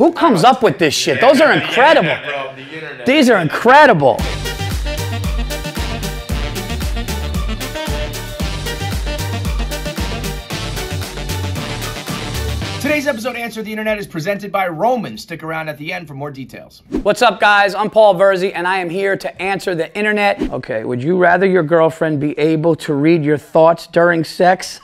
Who comes up with this shit? Those are incredible. These are incredible. Today's episode of Answer the Internet is presented by Roman. Stick around at the end for more details. What's up, guys? I'm Paul Virzi, and I am here to answer the internet. Okay, would you rather your girlfriend be able to read your thoughts during sex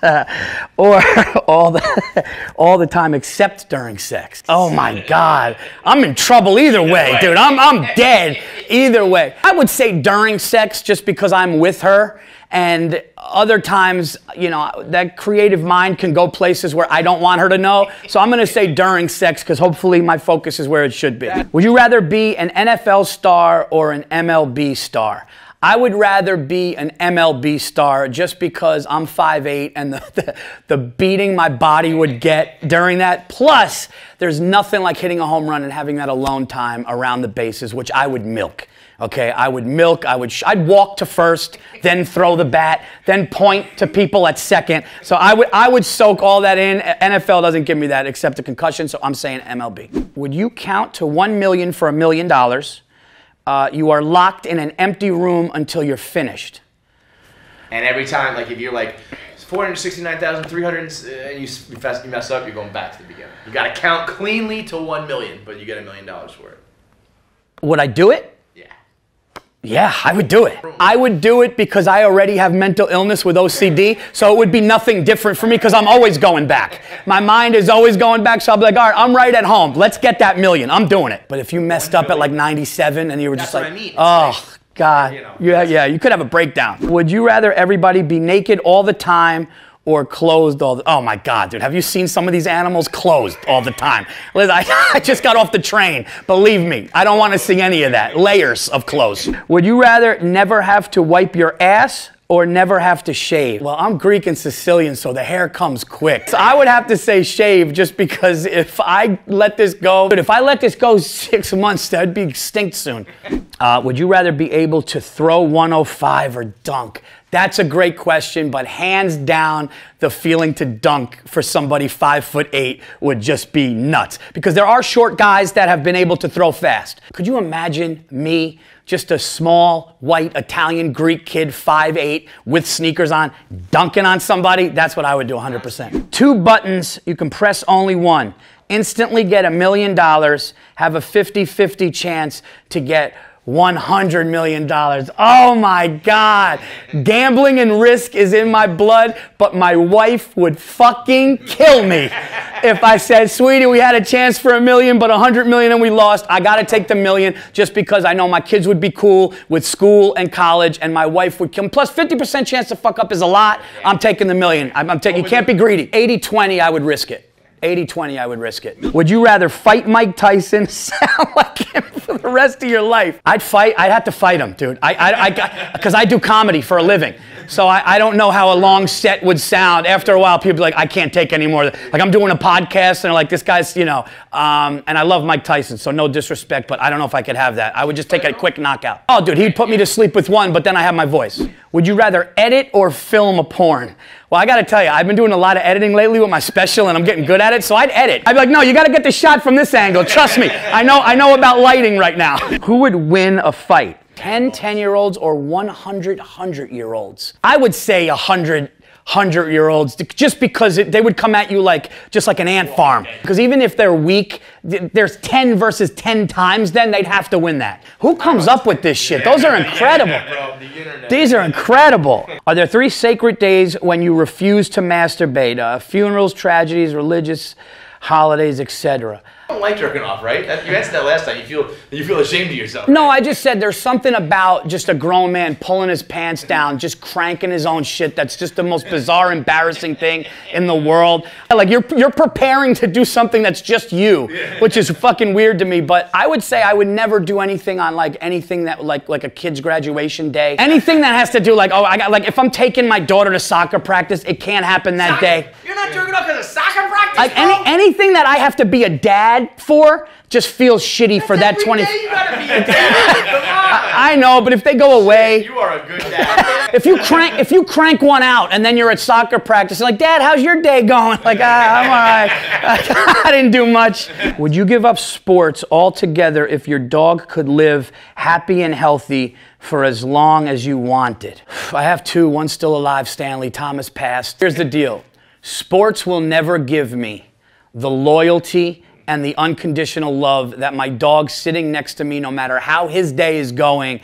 or all the time except during sex? Oh, my God. I'm in trouble either way, dude. I'm dead either way. I would say during sex just because I'm with her. And other times, you know, that creative mind can go places where I don't want her to know. So I'm going to say during sex because hopefully my focus is where it should be. Would you rather be an NFL star or an MLB star? I would rather be an MLB star just because I'm 5'8" and the beating my body would get during that. Plus, there's nothing like hitting a home run and having that alone time around the bases, which I would milk. Okay, I would milk, I'd walk to first, then throw the bat, then point to people at second. So I would soak all that in. NFL doesn't give me that except a concussion, so I'm saying MLB. Would you count to 1 million for $1 million? You are locked in an empty room until you're finished. And every time, like if you're like 469,300 and you mess up, you're going back to the beginning. You got to count cleanly to 1 million, but you get $1 million for it. Would I do it? Yeah, I would do it. I would do it because I already have mental illness with OCD, so it would be nothing different for me because I'm always going back. My mind is always going back, so I'll be like, all right, I'm right at home. Let's get that million. I'm doing it. But if you messed up at like 97 and you were just like, oh, God. Yeah, you could have a breakdown. Would you rather everybody be naked all the time or closed all the... Oh, my God, dude. Have you seen some of these animals closed all the time? I just got off the train. Believe me, I don't want to see any of that. Layers of clothes. Would you rather never have to wipe your ass or never have to shave? Well, I'm Greek and Sicilian, so the hair comes quick. So I would have to say shave just because if I let this go... Dude, if I let this go 6 months, that'd be extinct soon. Would you rather be able to throw 105 or dunk? That's a great question, but hands down, the feeling to dunk for somebody 5'8" would just be nuts. Because there are short guys that have been able to throw fast. Could you imagine me, just a small, white, Italian, Greek kid, 5'8", with sneakers on, dunking on somebody? That's what I would do 100%. 2 buttons, you can press only one. Instantly get $1 million, have a 50-50 chance to get $100 million. Oh my God. Gambling and risk is in my blood, but my wife would fucking kill me if I said, sweetie, we had a chance for $1 million, but $100 million and we lost. I gotta take the $1 million just because I know my kids would be cool with school and college and my wife would kill. Plus 50% chance to fuck up is a lot. I'm taking the $1 million. You can't be greedy. 80-20, I would risk it. 80-20, I would risk it. Would you rather fight Mike Tyson, sound like him for the rest of your life? I'd have to fight him, dude. Because I do comedy for a living. So I don't know how a long set would sound. After a while, people be like, I can't take any more. Like, I'm doing a podcast, and they're like, this guy's, you know. And I love Mike Tyson, so no disrespect, but I don't know if I could have that. I would just take a quick knockout. Oh, dude, he'd put me to sleep with one, but then I have my voice. Would you rather edit or film a porn? Well, I got to tell you, I've been doing a lot of editing lately with my special, and I'm getting good at it, so I'd edit. I'd be like, no, you got to get the shot from this angle. Trust me. I know about lighting right now. Who would win a fight? 10 10-year-olds or 100 100-year-olds? I would say 100 100-year-olds just because they would come at you just like an ant farm. Because even if they're weak, there's 10 versus 10 times then they'd have to win that. Who comes up with this shit? Those are incredible. These are incredible. Are there 3 sacred days when you refuse to masturbate? Funerals, tragedies, religious holidays, etc. I don't like jerking off, right? You answered that last time. You feel ashamed of yourself. No, I just said there's something about just a grown man pulling his pants down, just cranking his own shit. That's just the most bizarre, embarrassing thing in the world. Like you're preparing to do something that's just you, which is fucking weird to me. But I would say I would never do anything on like a kid's graduation day. Anything that has to do if I'm taking my daughter to soccer practice, it can't happen that day. You're not jerking off because of soccer practice. Anything that I have to be a dad 10 4 just feels shitty. That's for that 20. You gotta be a dad. I know, but if they go away, you are a good dad. if you crank one out and then you're at soccer practice, like, Dad, how's your day going? Like, I'm all right. I didn't do much. Would you give up sports altogether if your dog could live happy and healthy for as long as you wanted? I have two. One's still alive, Stanley. Thomas passed. Here's the deal. Sports will never give me the loyalty and the unconditional love that my dog sitting next to me, no matter how his day is going,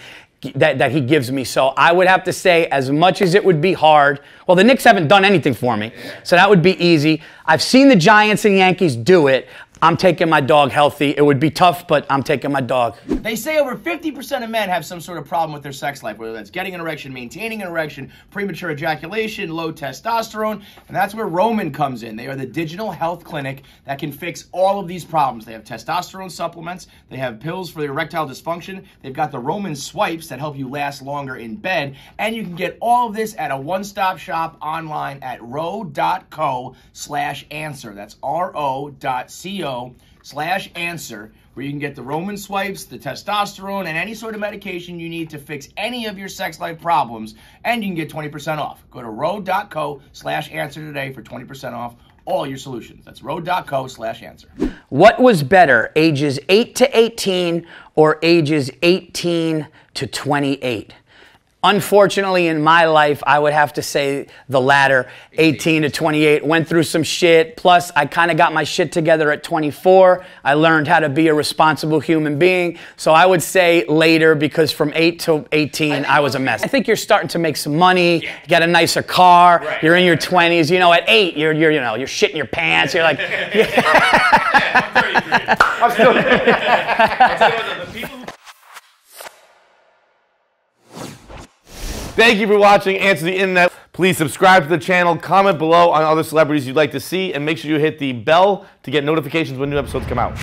that he gives me. So I would have to say, as much as it would be hard, well, the Knicks haven't done anything for me, so that would be easy. I've seen the Giants and Yankees do it. I'm taking my dog healthy. It would be tough, but I'm taking my dog. They say over 50% of men have some sort of problem with their sex life, whether that's getting an erection, maintaining an erection, premature ejaculation, low testosterone, and that's where Roman comes in. They are the digital health clinic that can fix all of these problems. They have testosterone supplements. They have pills for the erectile dysfunction. They've got the Roman swipes that help you last longer in bed, and you can get all of this at a one-stop shop online at ro.co/answer. That's ro.co/answer, where you can get the Roman swipes, the testosterone, and any sort of medication you need to fix any of your sex life problems, and you can get 20% off. Go to ro.co/answer today for 20% off all your solutions. That's ro.co/answer. What was better, ages 8 to 18 or ages 18 to 28? Unfortunately, in my life, I would have to say the latter. 18 to 28, went through some shit. Plus, I kind of got my shit together at 24. I learned how to be a responsible human being. So I would say later, because from 8 to 18, I was a mess. I think you're starting to make some money, yeah. Get a nicer car, right. You're in your 20s. You know, at 8, you're shitting your pants. You're like, yeah, I'm still Thank you for watching Answer the Internet. Please subscribe to the channel, comment below on other celebrities you'd like to see, and make sure you hit the bell to get notifications when new episodes come out.